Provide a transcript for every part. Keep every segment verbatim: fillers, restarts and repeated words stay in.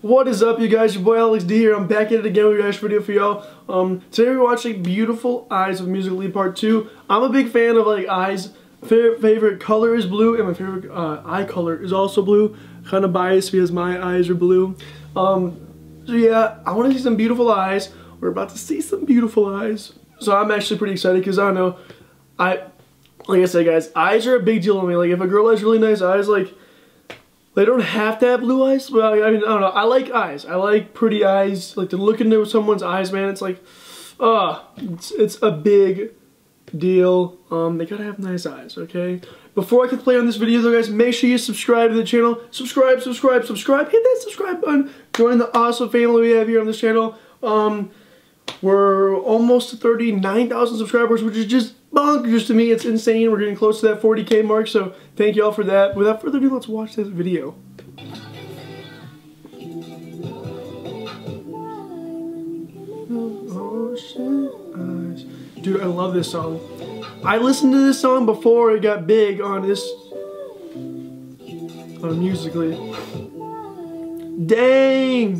What is up, you guys? Your boy Alex D here. I'm back at it again with a fresh video for y'all. Um, today we're watching Beautiful Eyes of Musical.ly Part two. I'm a big fan of like eyes. Fa favorite color is blue, and my favorite uh, eye color is also blue. Kind of biased because my eyes are blue. Um, so yeah, I want to see some beautiful eyes. We're about to see some beautiful eyes. So I'm actually pretty excited because I don't know. I, like I said, guys, eyes are a big deal to me. Like if a girl has really nice eyes, like. They don't have to have blue eyes. Well, I mean, I don't know. I like eyes. I like pretty eyes. Like to look into someone's eyes, man. It's like, uh, it's, it's a big deal. Um, they gotta have nice eyes, okay? Before I can play on this video, though, guys, make sure you subscribe to the channel. Subscribe, subscribe, subscribe. Hit that subscribe button. Join the awesome family we have here on this channel. Um, we're almost to thirty-nine thousand subscribers, which is just bonkers to me. It's insane. We're getting close to that forty K mark, so thank you all for that. Without further ado, let's watch this video. Dude, I love this song. I listened to this song before it got big on this on Musical.ly. Dang!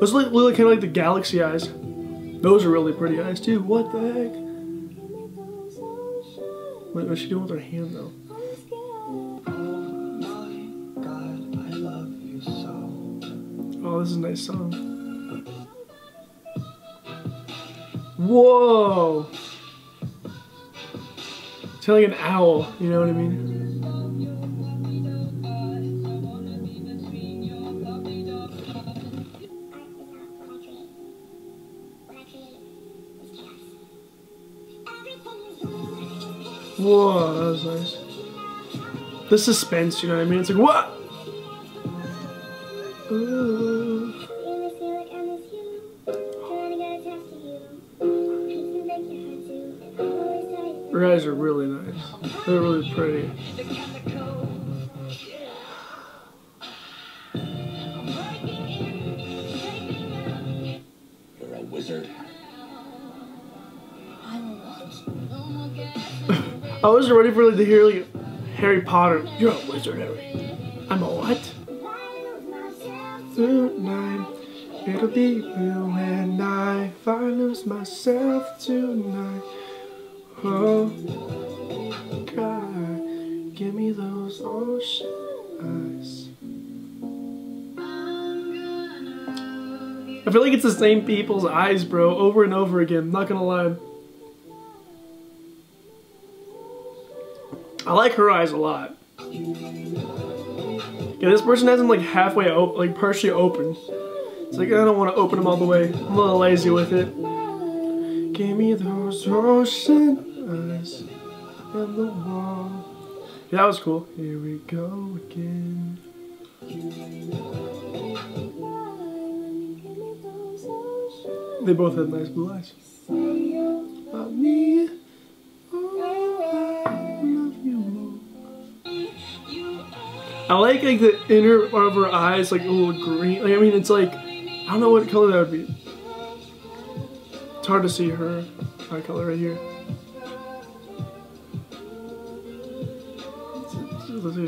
Those look like, kind of like the galaxy eyes. Those are really pretty eyes too. What the heck? What is she doing with her hand though? Oh my God, I love you so. Oh, this is a nice song. Whoa! It's kind of like an owl, you know what I mean? Whoa, that was nice. The suspense, you know what I mean? It's like, what? Ooh. Her eyes are really nice. They're really pretty. You're a wizard. I was ready for like to hear like Harry Potter. You're a wizard, Harry. I'm a what? Tonight it'll be you and I. If I lose myself tonight, oh God, give me those ocean eyes. I feel like it's the same people's eyes, bro, over and over again. Not gonna lie. I like her eyes a lot. Yeah, this person has them like halfway open, like partially open. It's like, I don't want to open them all the way. I'm a little lazy with it. Give me those ocean eyes and the wall. Yeah, that was cool. Here we go again. They both had nice blue eyes. About me. I like like the inner part of her eyes, like a little green. Like I mean, it's like I don't know what color that would be. It's hard to see her eye color right here. It looks like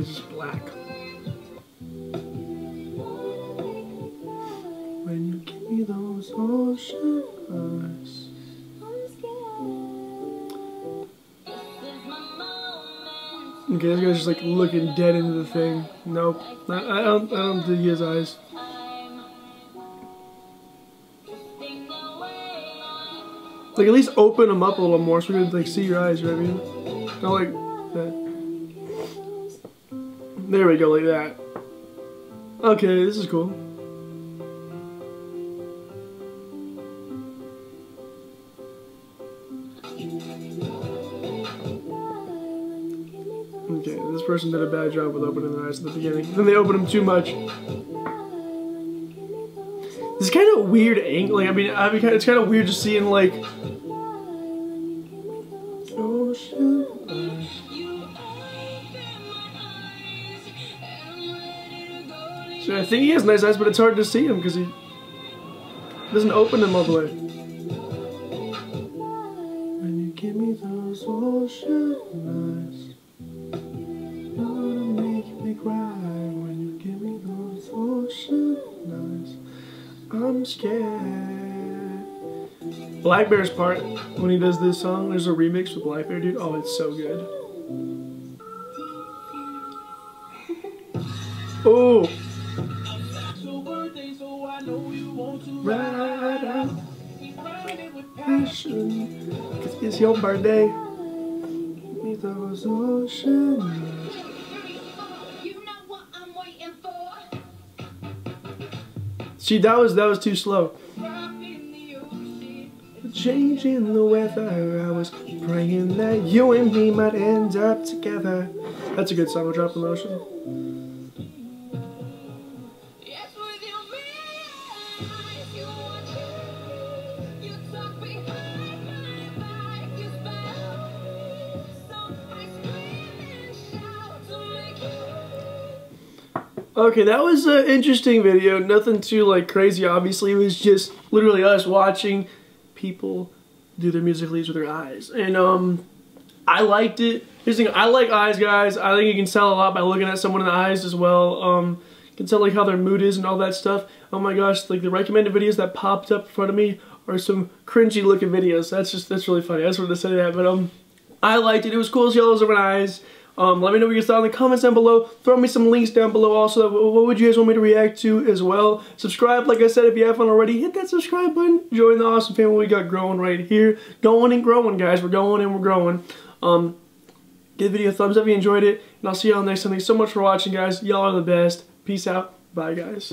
it's just black. When you give me those ocean eyes. Okay, this guy's just like looking dead into the thing. Nope. I, I don't I don't dig his eyes. Like at least open them up a little more so we can like see your eyes, you know what I mean? Not like that. There we go, like that. Okay, this is cool. Okay, this person did a bad job with opening their eyes at the beginning. Then they opened them too much. This is kind of weird angle. Like, I mean, I mean, it's kind of weird just seeing like. Oh shit! So I think he has nice eyes, but it's hard to see him because he doesn't open them all the way. When you give me those ocean eyes. Make me cry when you give me those ocean eyes. I'm scared. Black Bear's part, when he does this song, there's a remix with Black Bear, dude. Oh, it's so good. Oh. Ride out. Passion. Cause it's your birthday. Meet those oceans. See, that was that was too slow. Changing the weather, I was praying that you and me might end up together. That's a good song. We'll drop the motion. Okay, that was an interesting video. Nothing too like crazy, obviously. It was just literally us watching people do their Musical.ly with their eyes. And um, I liked it. Here's the thing, I like eyes, guys. I think you can tell a lot by looking at someone in the eyes as well. Um, you can tell like how their mood is and all that stuff. Oh my gosh, like the recommended videos that popped up in front of me are some cringy looking videos. That's just, that's really funny. I just wanted to say that, but um, I liked it. It was cool as yellows over eyes. Um, let me know what you guys thought in the comments down below. Throw me some links down below also. What would you guys want me to react to as well? Subscribe, like I said, if you haven't already. Hit that subscribe button. Join the awesome family we got growing right here. Going and growing, guys. We're going and we're growing. Um, give the video a thumbs up if you enjoyed it. And I'll see y'all next time. Thanks so much for watching, guys. Y'all are the best. Peace out. Bye, guys.